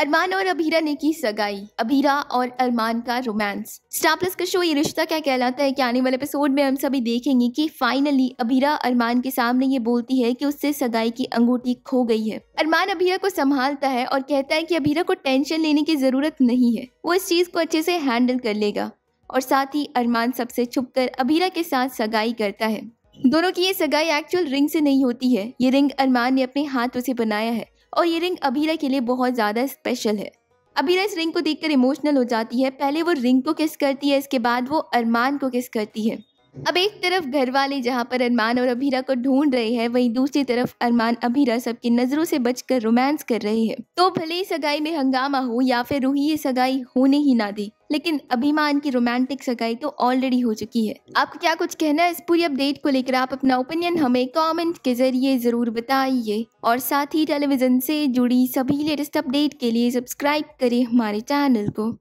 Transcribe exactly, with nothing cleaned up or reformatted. अरमान और अभीरा ने की सगाई, अभीरा और अरमान का रोमांस। स्टार प्लस का शो ये रिश्ता क्या कहलाता है के आने वाले एपिसोड में हम सभी देखेंगे कि फाइनली अभीरा अरमान के सामने ये बोलती है कि उससे सगाई की अंगूठी खो गई है। अरमान अभीरा को संभालता है और कहता है कि अभीरा को टेंशन लेने की जरूरत नहीं है, वो इस चीज को अच्छे से हैंडल कर लेगा। और साथ ही अरमान सबसे छुपकर अभीरा के साथ सगाई करता है। दोनों की ये सगाई एक्चुअल रिंग से नहीं होती है, ये रिंग अरमान ने अपने हाथों से बनाया है और ये रिंग अभीरा के लिए बहुत ज़्यादा स्पेशल है। अभीरा इस रिंग को देखकर इमोशनल हो जाती है। पहले वो रिंग को किस करती है, इसके बाद वो अरमान को किस करती है। अब एक तरफ घर वाले जहाँ पर अरमान और अभीरा को ढूंढ रहे हैं, वहीं दूसरी तरफ अरमान अभीरा सबकी नजरों से बचकर रोमांस कर रहे हैं। तो भले ही सगाई में हंगामा हो या फिर रूही ये सगाई होने ही ना दे, लेकिन अभिमान की रोमांटिक सगाई तो ऑलरेडी हो चुकी है। आपको क्या कुछ कहना है इस पूरी अपडेट को लेकर, आप अपना ओपिनियन हमें कमेंट के जरिए जरूर बताइए। और साथ ही टेलीविजन से जुड़ी सभी लेटेस्ट अपडेट के लिए सब्सक्राइब करें हमारे चैनल को।